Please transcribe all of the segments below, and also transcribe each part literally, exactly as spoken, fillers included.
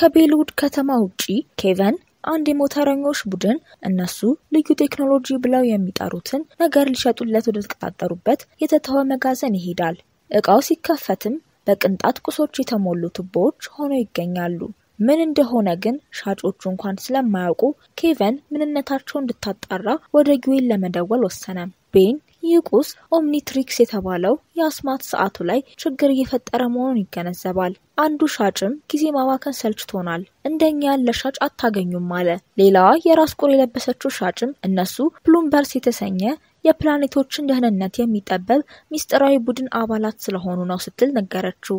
ከቤሉድ ከተማ ውጪ ኬቨን አንድ ሞተረኞች ቡድን እነሱ ልዩ ቴክኖሎጂ ብለው የሚጣሩትን ነገር ሊሸጡለት ወደ ተቀጣጣሩበት የተተወ መጋዘን ይሄዳል። እቃው ሲከፈትም በቅንጣት ቁሶች የተሞሉ ቱቦዎች ሆኖ ይገኛሉ። ምን እንደሆነ ግን ሻጮቹ እንኳን ስለማያውቁ ኬቨን ምንነታቸውን እንድታጣራ ወደ ጉዌል ለመደወል ወሰነ። ቤን ይቁስ ኦምኒትሪክስ የተባለው ያስማት ሰዓቱ ላይ ችግር እየፈጠረ መሆኑን ይገነዘባል። አንዱ ሻጭም ጊዜ ማባከን ሰልችቶናል፣ እንደኛ ያለ ሻጭ አታገኙም አለ። ሌላዋ የራስ ቁር የለበሰችው ሻጭም እነሱ ፕሉምበርስ የተሰኘ የፕላኔቶችን ደህንነት የሚጠበብ ሚስጥራዊ ቡድን አባላት ስለሆኑ ነው ስትል ነገረችው።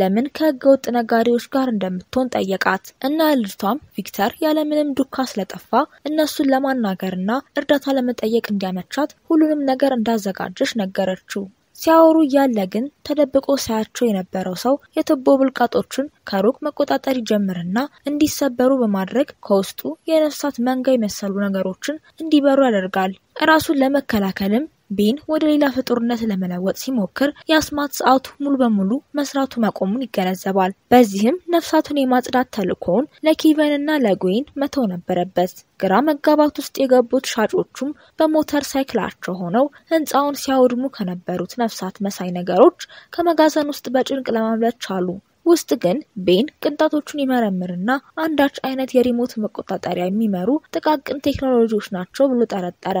ለምን ከገውጥ ነጋሪዎች ጋር እንደምትሆን ጠየቃት እና ልጅቷም ቪክተር ያለምንም ዱካ ስለጠፋ እነሱን ለማናገርና እርዳታ ለመጠየቅ እንዲያመቻት ሁሉንም ነገር እንዳዘጋጀች ነገረችው። ሲያወሩ ያለ ግን ተደብቆ ሳያቸው የነበረው ሰው የትቦ ብልቃጦችን ከሩቅ መቆጣጠር ይጀምርና እንዲሰበሩ በማድረግ ከውስጡ የነፍሳት መንጋ የመሰሉ ነገሮችን እንዲበሩ ያደርጋል። ራሱን ለመከላከልም ቤን ወደ ሌላ ፍጡርነት ለመለወጥ ሲሞክር ያስማት ሰዓቱ ሙሉ በሙሉ መስራቱ ማቆሙን ይገነዘባል። በዚህም ነፍሳቱን የማጽዳት ተልኮውን ለኬቨንና ለጉዌን መተው ነበረበት። ግራ መጋባት ውስጥ የገቡት ሻጮቹም በሞተር ሳይክላቸው ሆነው ህንጻውን ሲያወድሙ ከነበሩት ነፍሳት መሳይ ነገሮች ከመጋዘን ውስጥ በጭንቅ ለማምለጥ ቻሉ። ውስጥ ግን ቤን ቅንጣቶቹን ይመረምርና አንዳች አይነት የሪሞት መቆጣጠሪያ የሚመሩ ጥቃቅን ቴክኖሎጂዎች ናቸው ብሎ ተጠራጠረ።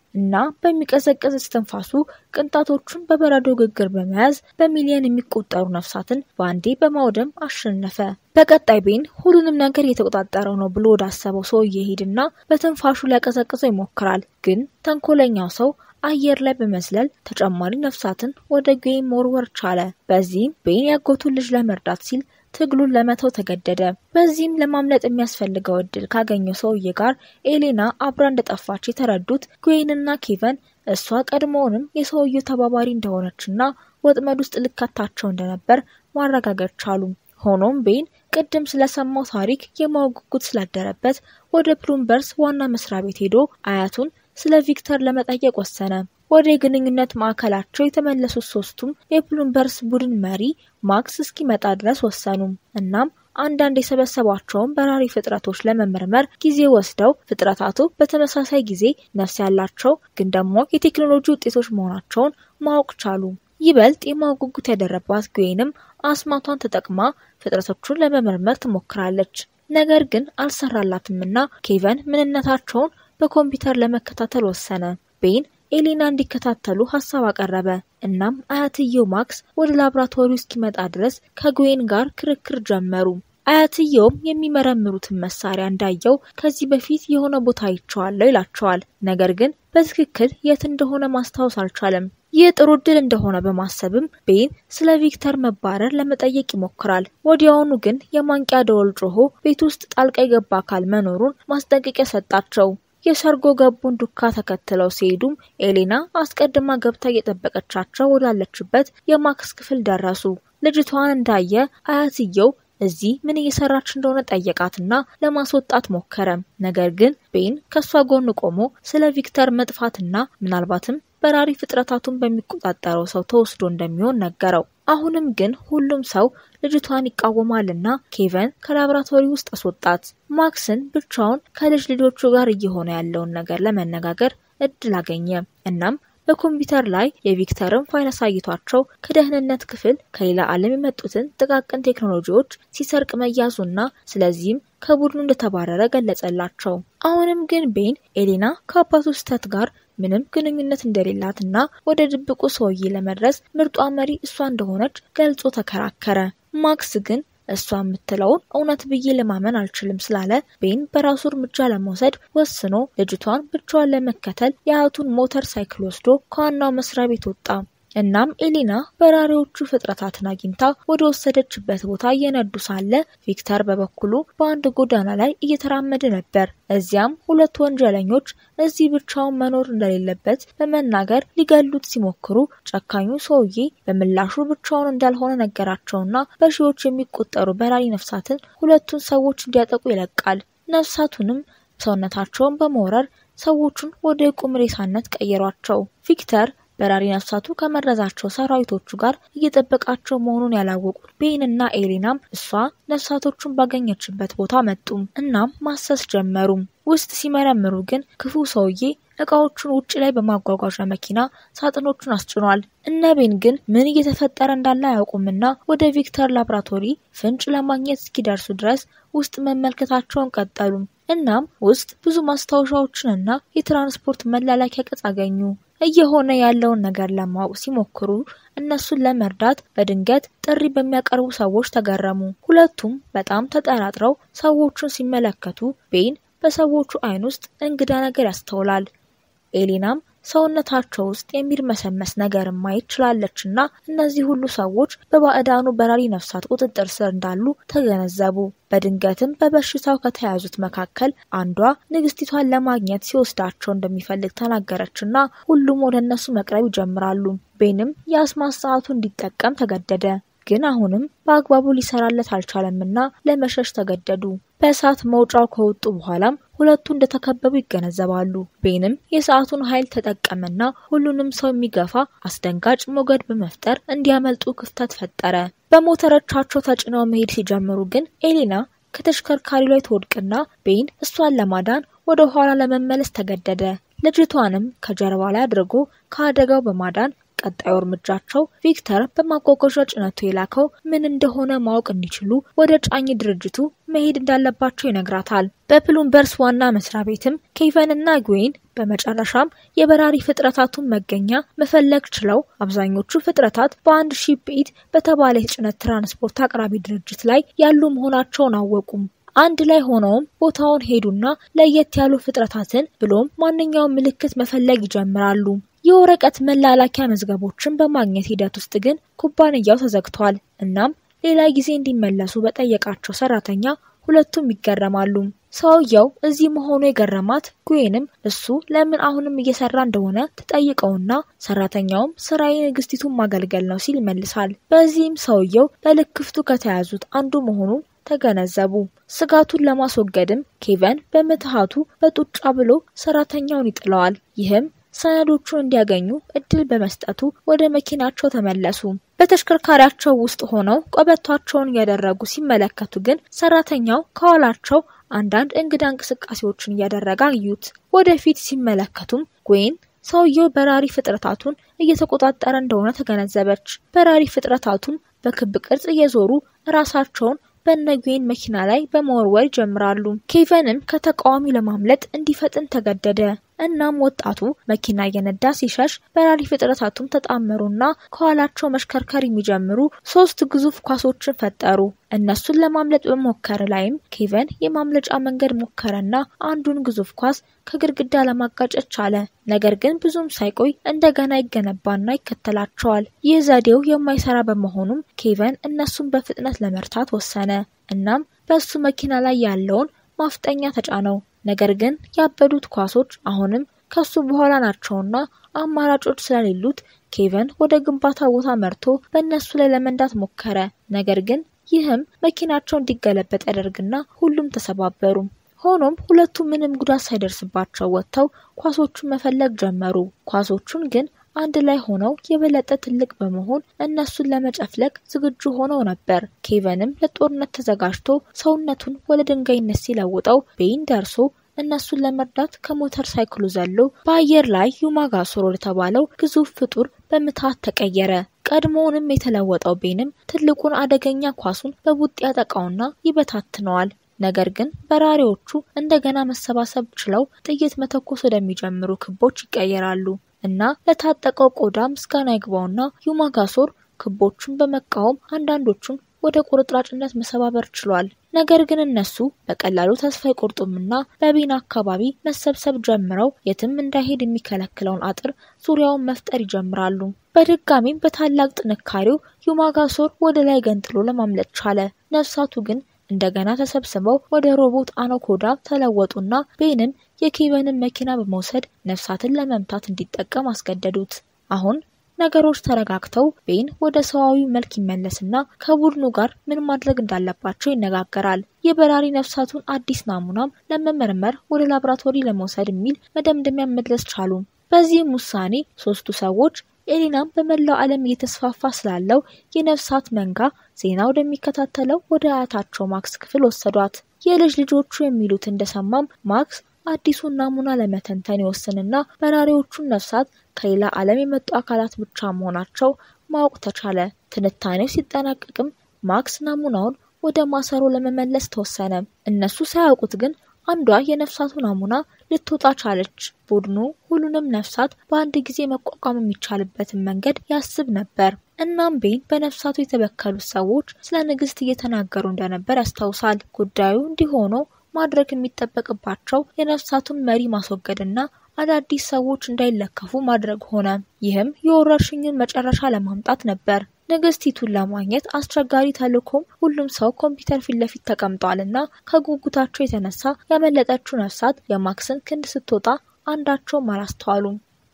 እና በሚቀዘቅዝ እስትንፋሱ ቅንጣቶቹን በበረዶ ግግር በመያዝ በሚሊየን የሚቆጠሩ ነፍሳትን ባንዴ በማውደም አሸነፈ። በቀጣይ ቤን ሁሉንም ነገር የተቆጣጣረው ነው ብሎ ዳሰበው ሰው ይሄድና በትንፋሹ ለቀዘቅዘው ይሞክራል። ግን ተንኮለኛው ሰው አየር ላይ በመስለል ተጨማሪ ነፍሳትን ወደ ጌም ሞርወር ቻለ። በዚህም ቤን ያጎቱን ልጅ ለመርዳት ሲል ትግሉን ለመተው ተገደደ። በዚህም ለማምለጥ የሚያስፈልገው እድል ካገኘው ሰውዬ ጋር ኤሊና አብራ እንደጠፋች የተረዱት ጉዌንና ኬቨን እሷ ቀድሞውንም የሰውዬው ተባባሪ እንደሆነችና ወጥመድ ውስጥ ልከታቸው እንደነበር ማረጋገጥ ቻሉ። ሆኖም ቤን ቅድም ስለሰማው ታሪክ የማውጉት ስላደረበት ወደ ፕሉምበርስ ዋና መስሪያ ቤት ሄዶ አያቱን ስለ ቪክተር ለመጠየቅ ወሰነ። ወደ ግንኙነት ማዕከላቸው የተመለሱ ሶስቱም የፕሉምበርስ ቡድን መሪ ማክስ እስኪመጣ ድረስ ወሰኑ። እናም አንዳንድ የሰበሰቧቸውን በራሪ ፍጥረቶች ለመመርመር ጊዜ ወስደው ፍጥረታቱ በተመሳሳይ ጊዜ ነፍስ ያላቸው ግን ደግሞ የቴክኖሎጂ ውጤቶች መሆናቸውን ማወቅ ቻሉ። ይበልጥ የማጉጉት ያደረባት ጉዌንም አስማቷን ተጠቅማ ፍጥረቶቹን ለመመርመር ትሞክራለች። ነገር ግን አልሰራላትምና ኬቨን ምንነታቸውን በኮምፒውተር ለመከታተል ወሰነ። ቤን ኤሊና እንዲከታተሉ ሐሳብ አቀረበ። እናም አያትየው ማክስ ወደ ላብራቶሪው እስኪመጣ ድረስ ከጉዌን ጋር ክርክር ጀመሩ። አያትየውም የሚመረምሩትን መሳሪያ እንዳየው ከዚህ በፊት የሆነ ቦታ ይቻላል ይላቸዋል። ነገር ግን በትክክል የት እንደሆነ ማስታወስ አልቻለም። የጥሩ ድል እንደሆነ በማሰብም ቤን ስለ ቪክተር መባረር ለመጠየቅ ይሞክራል። ወዲያውኑ ግን የማንቂያ ደወል ጮሆ ቤት ውስጥ ጣልቃ የገባ አካል መኖሩን ማስጠንቀቂያ ሰጣቸው። የሰርጎ ገቡን ዱካ ተከትለው ሲሄዱም ኤሊና አስቀድማ ገብታ እየጠበቀቻቸው ወዳለችበት የማክስ ክፍል ደረሱ። ልጅቷን እንዳየ አያትየው እዚህ ምን እየሰራች እንደሆነ ጠየቃትና ለማስወጣት ሞከረ። ነገር ግን ቤን ከሷ ጎን ቆሞ ስለ ቪክተር መጥፋትና ምናልባትም በራሪ ፍጥረታቱን በሚቆጣጣረው ሰው ተወስዶ እንደሚሆን ነገረው። አሁንም ግን ሁሉም ሰው ልጅቷን ይቃወማልና ኬቨን ከላብራቶሪ ውስጥ አስወጣት። ማክስን ብቻውን ከልጅ ልጆቹ ጋር እየሆነ ያለውን ነገር ለመነጋገር እድል አገኘ። እናም በኮምፒውተር ላይ የቪክተርን ፋይል አሳይቷቸው ከደህንነት ክፍል ከሌላ ዓለም የመጡትን ጥቃቅን ቴክኖሎጂዎች ሲሰርቅ መያዙና ስለዚህም ከቡድኑ እንደተባረረ ገለጸላቸው። አሁንም ግን ቤን ኤሊና ከአባቱ ስተት ጋር ምንም ግንኙነት እንደሌላትና ወደ ድብቁ ሰውዬ ለመድረስ ምርጧ መሪ እሷ እንደሆነች ገልጾ ተከራከረ። ማክስ ግን እሷ የምትለውን እውነት ብዬ ለማመን አልችልም ስላለ ቤን በራሱ እርምጃ ለመውሰድ ወስኖ ልጅቷን ብቻዋን ለመከተል የአያቱን ሞተር ሳይክል ወስዶ ከዋናው መስሪያ ቤት ወጣ። እናም ኤሊና በራሪዎቹ ፍጥረታትን አግኝታ ወደ ወሰደችበት ቦታ የነዱ ሳለ ቪክተር በበኩሉ በአንድ ጎዳና ላይ እየተራመደ ነበር። እዚያም ሁለት ወንጀለኞች እዚህ ብቻውን መኖር እንደሌለበት በመናገር ሊገሉት ሲሞክሩ ጫካኙ ሰውዬ በመላሹ ብቻውን እንዳልሆነ ነገራቸውና በሺዎች የሚቆጠሩ በራሪ ነፍሳትን ሁለቱን ሰዎች እንዲያጠቁ ይለቃል። ነፍሳቱንም ሰውነታቸውን በመወረር ሰዎችን ወደ ቁምሬሳነት ቀየሯቸው። ቪክተር በራሪ ነፍሳቱ ከመረዛቸው ሰራዊቶቹ ጋር እየተበቃቸው መሆኑን ያላወቁት ቤንና ኤሊናም እሷ ነፍሳቶቹን ባገኘችበት ቦታ መጡ። እናም ማሰስ ጀመሩ። ውስጥ ሲመረምሩ ግን ክፉ ሰውዬ እቃዎቹን ውጪ ላይ በማጓጓዣ መኪና ሳጥኖቹን አስጭኗል። እነ ቤን ግን ምን እየተፈጠረ እንዳለ ያውቁምና ወደ ቪክተር ላብራቶሪ ፍንጭ ለማግኘት እስኪደርሱ ድረስ ውስጥ መመልከታቸውን ቀጠሉ። እናም ውስጥ ብዙ ማስታወሻዎችንና የትራንስፖርት መላላኪያ ቅጽ አገኙ። እየሆነ ያለውን ነገር ለማወቅ ሲሞክሩ እነሱን ለመርዳት በድንገት ጥሪ በሚያቀርቡ ሰዎች ተገረሙ። ሁለቱም በጣም ተጠራጥረው ሰዎችን ሲመለከቱ ቤን በሰዎቹ አይን ውስጥ እንግዳ ነገር ያስተውላል። ኤሊናም ሰውነታቸው ውስጥ የሚርመሰመስ ነገር ማየት ችላለችና እነዚህ ሁሉ ሰዎች በባዕዳኑ በራሪ ነፍሳት ቁጥጥር ስር እንዳሉ ተገነዘቡ። በድንገትም በበሽታው ከተያዙት መካከል አንዷ ንግስቲቷን ለማግኘት ሲወስዳቸው እንደሚፈልግ ተናገረችና ሁሉም ወደ እነሱ መቅረብ ይጀምራሉ። ቤንም የአስማት ሰዓቱን እንዲጠቀም ተገደደ። ግን አሁንም በአግባቡ ሊሰራለት አልቻለምና ለመሸሽ ተገደዱ። በእሳት መውጫው ከወጡ በኋላም ሁለቱ እንደተከበቡ ይገነዘባሉ። ቤንም የሰዓቱን ኃይል ተጠቀመና ሁሉንም ሰው የሚገፋ አስደንጋጭ ሞገድ በመፍጠር እንዲያመልጡ ክፍተት ፈጠረ። በሞተሮቻቸው ተጭነው መሄድ ሲጀምሩ ግን ኤሊና ከተሽከርካሪው ላይ ተወድቃና ቤን እሷን ለማዳን ወደ ኋላ ለመመለስ ተገደደ። ልጅቷንም ከጀርባ ላይ አድርጎ ከአደጋው በማዳን ቀጣዩ እርምጃቸው ቪክተር በማጓጓዣ ጭነቱ የላከው ምን እንደሆነ ማወቅ እንዲችሉ ወደ ጫኝ ድርጅቱ መሄድ እንዳለባቸው ይነግራታል። በፕሉምበርስ ዋና መስሪያ ቤትም ኬቨንና ጉዌን በመጨረሻም የበራሪ ፍጥረታቱን መገኛ መፈለግ ችለው አብዛኞቹ ፍጥረታት በአንድ ሺፕኢት በተባለ የጭነት ትራንስፖርት አቅራቢ ድርጅት ላይ ያሉ መሆናቸውን አወቁ። አንድ ላይ ሆነውም ቦታውን ሄዱና ለየት ያሉ ፍጥረታትን ብሎም ማንኛውም ምልክት መፈለግ ይጀምራሉ። የወረቀት መላላኪያ መዝገቦችን በማግኘት ሂደት ውስጥ ግን ኩባንያው ተዘግቷል። እናም ሌላ ጊዜ እንዲመለሱ በጠየቃቸው ሰራተኛ ሁለቱም ይገረማሉ። ሰውየው እዚህ መሆኑ የገረማት ጉዌንም እሱ ለምን አሁንም እየሰራ እንደሆነ ተጠይቀውና ሰራተኛውም ስራዬ ንግስቲቱን ማገልገል ነው ሲል ይመልሳል። በዚህም ሰውየው በልክፍቱ ከተያዙት አንዱ መሆኑ ተገነዘቡ። ስጋቱን ለማስወገድም ኬቨን በመተሃቱ በጡጫ ብሎ ሰራተኛውን ይጥለዋል። ይህም ሰነዶቹን እንዲያገኙ እድል በመስጠቱ ወደ መኪናቸው ተመለሱ። በተሽከርካሪያቸው ውስጥ ሆነው ቆበቷቸውን ያደረጉ ሲመለከቱ ግን ሰራተኛው ከኋላቸው አንዳንድ እንግዳ እንቅስቃሴዎችን ያደረጋ አዩት። ወደፊት ሲመለከቱም ጉዌን ሰውየው በራሪ ፍጥረታቱን እየተቆጣጠረ እንደሆነ ተገነዘበች። በራሪ ፍጥረታቱን በክብ ቅርጽ እየዞሩ ራሳቸውን በነጉዌን መኪና ላይ በመወርወር ጀምራሉ። ኬቨንም ከተቃዋሚ ለማምለጥ እንዲፈጥን ተገደደ። እናም ወጣቱ መኪና የነዳ ሲሻሽ በራሪ ፍጥረታቱም ተጣመሩና ከኋላቸው መሽከርከር የሚጀምሩ ሶስት ግዙፍ ኳሶችን ፈጠሩ። እነሱን ለማምለጥ በመሞከር ላይም ኬቨን የማምለጫ መንገድ ሞከረና አንዱን ግዙፍ ኳስ ከግድግዳ ለማጋጨት ቻለ። ነገር ግን ብዙም ሳይቆይ እንደገና ይገነባና ይከተላቸዋል። ይህ ዘዴው የማይሰራ በመሆኑም ኬቨን እነሱን በፍጥነት ለመርታት ወሰነ። እናም በሱ መኪና ላይ ያለውን ማፍጠኛ ተጫነው። ነገር ግን ያበዱት ኳሶች አሁንም ከሱ በኋላ ናቸውና አማራጮች ስለሌሉት ኬቨን ወደ ግንባታ ቦታ መርቶ በእነሱ ላይ ለመንዳት ሞከረ። ነገር ግን ይህም መኪናቸው እንዲገለበጥ ያደርግና ሁሉም ተሰባበሩ። ሆኖም ሁለቱ ምንም ጉዳት ሳይደርስባቸው ወጥተው ኳሶቹን መፈለግ ጀመሩ። ኳሶቹን ግን አንድ ላይ ሆነው የበለጠ ትልቅ በመሆን እነሱን ለመጨፍለቅ ዝግጁ ሆነው ነበር። ኬቨንም ለጦርነት ተዘጋጅቶ ሰውነቱን ወደ ድንጋይነት ሲለውጠው ቤን ደርሶ እነሱን ለመርዳት ከሞተር ሳይክሉ ዘሎ በአየር ላይ ዩማጋሶሮ የተባለው ግዙፍ ፍጡር በመታት ተቀየረ። ቀድሞውንም የተለወጠው ቤንም ትልቁን አደገኛ ኳሱን በቡጥ ያጠቃውና ይበታትነዋል። ነገር ግን በራሪዎቹ እንደገና መሰባሰብ ችለው ጥይት መተኮስ ወደሚጀምሩ ክቦች ይቀየራሉ እና ለታጠቀው ቆዳም ስካን አይግባውና ዩማጋሶር ክቦቹን በመቃወም አንዳንዶቹን ወደ ቁርጥራጭነት መሰባበር ችሏል ነገር ግን እነሱ በቀላሉ ተስፋ ይቆርጡምና በቢና አካባቢ መሰብሰብ ጀምረው የትም እንዳይሄድ የሚከለክለውን አጥር ዙሪያውን መፍጠር ይጀምራሉ በድጋሚም በታላቅ ጥንካሬው ዩማጋሶር ወደ ላይ ገንጥሎ ለማምለጥ ቻለ ነፍሳቱ ግን እንደገና ተሰብስበው ወደ ሮቦት አናኮዳ ተለወጡና ቤንን የኪበንን መኪና በመውሰድ ነፍሳትን ለመምታት እንዲጠቀም አስገደዱት አሁን ነገሮች ተረጋግተው ቤን ወደ ሰዋዊ መልክ ይመለስና ከቡድኑ ጋር ምን ማድረግ እንዳለባቸው ይነጋገራል የበራሪ ነፍሳቱን አዲስ ናሙናም ለመመርመር ወደ ላብራቶሪ ለመውሰድ የሚል መደምደሚያ መድረስ ቻሉ በዚህ ሙሳኔ ሶስቱ ሰዎች ኤሊናም በመላው ዓለም እየተስፋፋ ስላለው የነፍሳት መንጋ ዜናው እንደሚከታተለው ወደ አያታቸው ማክስ ክፍል ወሰዷት የልጅ ልጆቹ የሚሉት እንደሰማም ማክስ አዲሱን ናሙና ለመተንተን ይወስንና በራሪዎቹን ነፍሳት ከሌላ ዓለም የመጡ አካላት ብቻ መሆናቸው ማወቅ ተቻለ ትንታኔው ሲጠናቀቅም ማክስ ናሙናውን ወደ ማሰሮ ለመመለስ ተወሰነ እነሱ ሳያውቁት ግን አንዷ የነፍሳቱ ናሙና ልትወጣ ቻለች ቡድኑ ሁሉንም ነፍሳት በአንድ ጊዜ መቋቋም የሚቻልበት መንገድ ያስብ ነበር እናም ቤን በነፍሳቱ የተበከሉ ሰዎች ስለ ንግስት እየተናገሩ እንደነበር ያስታውሳል ጉዳዩ እንዲሆኖ ማድረግ የሚተበቀባቸው የነፍሳቱን መሪ ማስወገድና አዳዲስ ሰዎች እንዳይለከፉ ማድረግ ሆነ ይህም የወራሽኙን መጨረሻ ለማምጣት ነበር ንግስቲቱን ለማግኘት አስቸጋሪ ተልኮም ሁሉም ሰው ኮምፒውተር ፊት ለፊት ተቀምጧልና ከጉጉታቸው የተነሳ ያመለጠችው ነፍሳት የማክስን ክንድ ስትወጣ አንዳቸው ማራስተዋሉ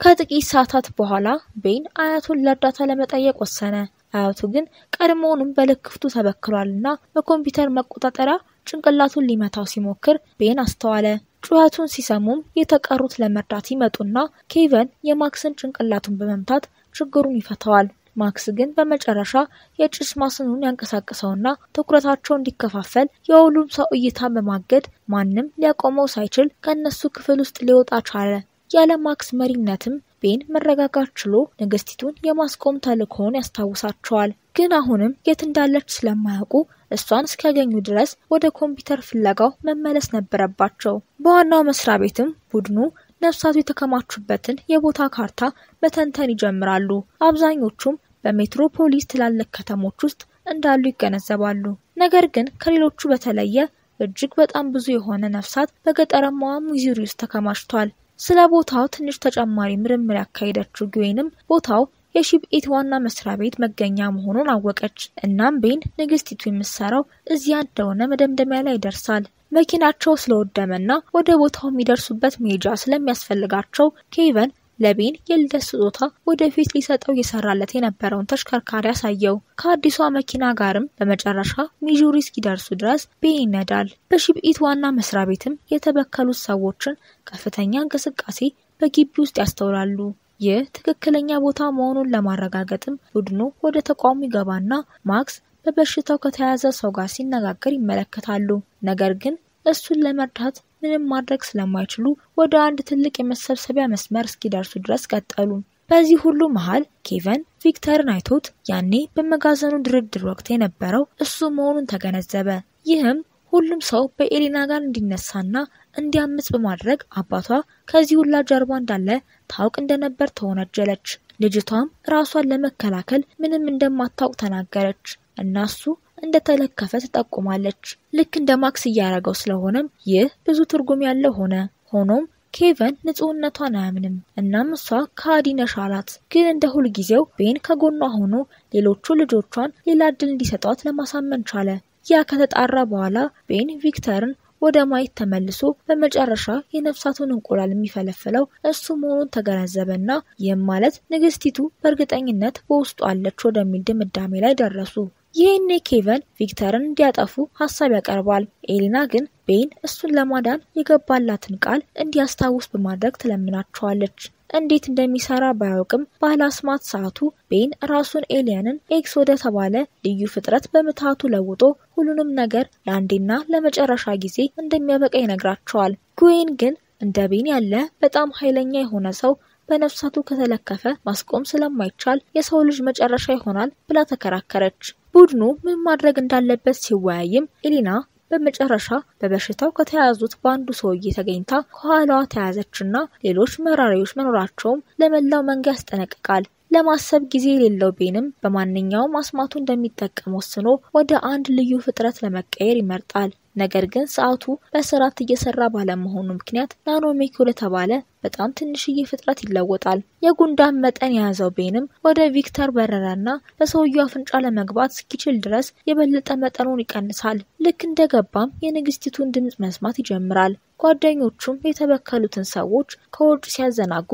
ከጥቂት ሰዓታት በኋላ ቤን አያቱን ለዳታ ለመጠየቅ ወሰነ አያቱ ግን ቀድሞውንም በልክፍቱ ተበክሏልና በኮምፒውተር መቆጣጠሪያ ጭንቅላቱን ሊመታው ሲሞክር ቤን አስተዋለ ጩኸቱን ሲሰሙም የተቀሩት ለመርዳት ይመጡና ኬቨን የማክስን ጭንቅላቱን በመምታት ችግሩን ይፈታዋል ማክስ ግን በመጨረሻ የጭስ ማስኑን ያንቀሳቀሰውና ተኩራታቸው እንዲከፋፈል የሁሉም ሰው እይታን በማገድ ማንም ሊያቆመው ሳይችል ከነሱ ክፍል ውስጥ ሊወጣ ቻለ ያለ ማክስ መሪነትም ቤን መረጋጋት ችሎ ንግስቲቱን የማስቆም ተልኮውን ያስታውሳቸዋል ግን አሁንም የት እንዳለች ስለማያውቁ እሷን እስካገኙ ድረስ ወደ ኮምፒውተር ፍለጋው መመለስ ነበረባቸው በዋናው መስራ ቤትም ቡድኑ ነፍሳቱ የተከማቹበትን የቦታ ካርታ መተንተን ይጀምራሉ አብዛኞቹም በሜትሮፖሊስ ትላልቅ ከተሞች ውስጥ እንዳሉ ይገነዘባሉ ነገር ግን ከሌሎቹ በተለየ እጅግ በጣም ብዙ የሆነ ነፍሳት በገጠራማው ሚዙሪ ውስጥ ተከማችቷል ስለ ቦታው ትንሽ ተጨማሪ ምርምር ያካሄደችው ግዌንም ቦታው የሺብኢት ዋና መስሪያ ቤት መገኛ መሆኑን አወቀች እናም ቤን ንግስቲቱ የምትሰራው እዚያ እንደሆነ መደምደሚያ ላይ ደርሳል መኪናቸው ስለወደመና ወደ ቦታው የሚደርሱበት መሄጃ ስለሚያስፈልጋቸው ኬቨን ለቤን የልደት ስጦታ ወደፊት ሊሰጠው የሰራለት የነበረውን ተሽከርካሪ ያሳየው ከአዲሷ መኪና ጋርም በመጨረሻ ሚዙሪ እስኪደርሱ ድረስ ቤን ይነዳል በሺብኢት ዋና መስሪያ ቤትም የተበከሉት ሰዎችን ከፍተኛ እንቅስቃሴ በግቢ ውስጥ ያስተውላሉ ይህ ትክክለኛ ቦታ መሆኑን ለማረጋገጥም ቡድኑ ወደ ተቋሙ ይገባና ማክስ በበሽታው ከተያዘ ሰው ጋር ሲነጋገር ይመለከታሉ ነገር ግን እሱን ለመርዳት ምንም ማድረግ ስለማይችሉ ወደ አንድ ትልቅ የመሰብሰቢያ መስመር እስኪደርሱ ድረስ ቀጠሉ በዚህ ሁሉ መሃል ኬቨን ቪክተርን አይቶት ያኔ በመጋዘኑ ድርድር ወቅት የነበረው እሱ መሆኑን ተገነዘበ ይህም ሁሉም ሰው በኤሊና ጋር እንዲነሳና እንዲያምጽ በማድረግ አባቷ ከዚህ ሁላ ጀርባ እንዳለ ታውቅ እንደነበር ተወነጀለች ልጅቷም ራሷን ለመከላከል ምንም እንደማታውቅ ተናገረች እናሱ እንደተለከፈ ተጠቁማለች ልክ እንደ ማክስ ያያረገው ስለሆነም ይህ ብዙ ትርጉም ያለው ሆነ ሆኖም ኬቨን ንጹህነቷን አያምንም እናም እሷ ካዲነሻላት ግን እንደ ሁሉ ጊዜው ቤን ከጎኗ ሆኖ ሌሎቹ ልጆቿን ሌላ ድል እንዲሰጣት ለማሳመን ቻለ ያ ከተጣራ በኋላ ቤን ቪክተርን ወደ ማይት ተመልሶ በመጨረሻ የነፍሳቱን እንቁላል የሚፈለፈለው እሱ መሆኑን ተገነዘበና ይህም ማለት ንግስቲቱ በእርግጠኝነት በውስጡ አለች ወደሚል ድምዳሜ ላይ ደረሱ ይህኔ ኬቨን ቪክተርን እንዲያጠፉ ሐሳብ ያቀርባል ኤሊና ግን ቤን እሱን ለማዳን የገባላትን ቃል እንዲያስታውስ በማድረግ ትለምናቸዋለች እንዴት እንደሚሰራ ባያውቅም ባላስማት ሰዓቱ ቤን ራሱን ኤሊያንን ኤክስ ወደ ተባለ ልዩ ፍጥረት በመታቱ ለውጦ ሁሉንም ነገር ለአንዴና ለመጨረሻ ጊዜ እንደሚያበቃ ይነግራቸዋል ጉዌን ግን እንደ ቤን ያለ በጣም ኃይለኛ የሆነ ሰው በነፍሳቱ ከተለከፈ ማስቆም ስለማይቻል የሰው ልጅ መጨረሻ ይሆናል ብላ ተከራከረች ቡድኑ ምን ማድረግ እንዳለበት ሲወያይም ኤሊና በመጨረሻ በበሽታው ከተያዙት ባንዱ ሰውዬ ተገኝታ ከኋላዋ ተያዘችና ሌሎች መራሪዎች መኖራቸውም ለመላው መንጋ ያስጠነቅቃል ለማሰብ ጊዜ ሌለው ቢንም በማንኛውም አስማቱ እንደሚጠቀም ወስኖ ወደ አንድ ልዩ ፍጥረት ለመቀየር ይመርጣል ነገር ግን ሰዓቱ በስራት እየሰራ ባለ መሆኑ ምክንያት ናኖ ሜክሮ ተባለ በጣም ትንሽዬ ፍጥረት ይለወጣል የጉንዳን መጠን ያዘው ቢንም ወደ ቪክተር በረራና በሰውየው አፍንጫ ለመግባት እስኪችል ድረስ የበለጠ መጠኑን ይቀንሳል ልክ እንደገባም የንግስቲቱን ድምጽ መስማት ይጀምራል ጓደኞቹም የተበከሉትን ሰዎች ከወጭ ሲያዘናጉ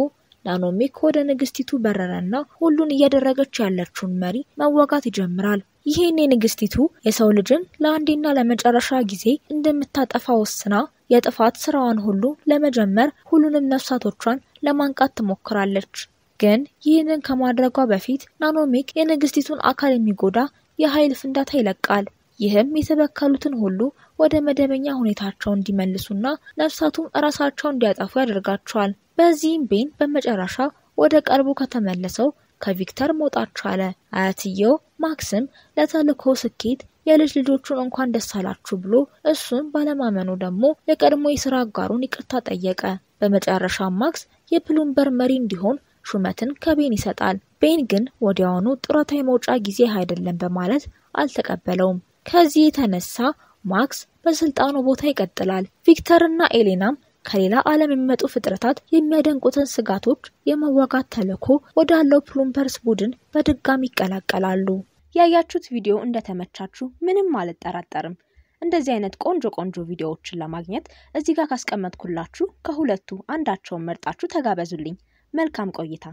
ናኖ ሜክሮ ወደ ንግስቲቱ በረራና ሁሉን እያደረገች ያለችውን መሪ መዋጋት ይጀምራል ይሄን ንግስቲቱ የሰው ልጅን ለአንዴና ለመጨረሻ ጊዜ እንደምታጠፋ ወስና የጥፋት ስራዋን ሁሉ ለመጀመር ሁሉንም ነፍሳቶቿን ለማንቃት ተሞክራለች ግን ይሄንን ከማድረጓ በፊት ናኖ ሜክሮ የንግስቲቱን አካል የሚጎዳ የኃይል ፍንዳታ ይለቃል ይህም የተበከሉትን ሁሉ ወደ መደበኛ ሁኔታቸው እንዲመለሱና ነፍሳቱን ራሳቸውን እንዲያጠፉ ያደርጋቸዋል በዚህም ቢን በመጨረሻ ወደ ቀርቦ ከተመለሰው ከቪክተር ሞጣት ቻለ አያትዮ ማክስም ለተልኮ ስኬት የልጅ ልጆቹን እንኳን ደስ አላችሁ ብሎ እሱን ባለማመኑ ደግሞ ለቀድሞ የሥራ አጋሩን ይቅርታ ጠየቀ በመጨረሻ ማክስ የፕሉምበር መሪ እንዲሆን ሹመትን ከቤን ይሰጣል ቤን ግን ወዲያውኑ ጥራታ የመውጫ ጊዜ አይደለም በማለት አልተቀበለውም ከዚህ ተነሳ ማክስ በስልጣኑ ቦታ ይቀጥላል ቪክተርና ኤሌናም ከሌላ ዓለም የሚመጡ ፍጥረታት የሚያደንቁትን ስጋቶች የመዋጋት ተልኮ ወዳለው ፕሉምበርስ ቡድን በድጋሚ ይቀላቀላሉ። ያያችሁት ቪዲዮ እንደተመቻችሁ ምንም አልጠራጠርም። እንደዚህ አይነት ቆንጆ ቆንጆ ቪዲዮዎችን ለማግኘት እዚህ ጋር ካስቀመጥኩላችሁ ከሁለቱ አንዳቸውን መርጣችሁ ተጋበዙልኝ። መልካም ቆይታ።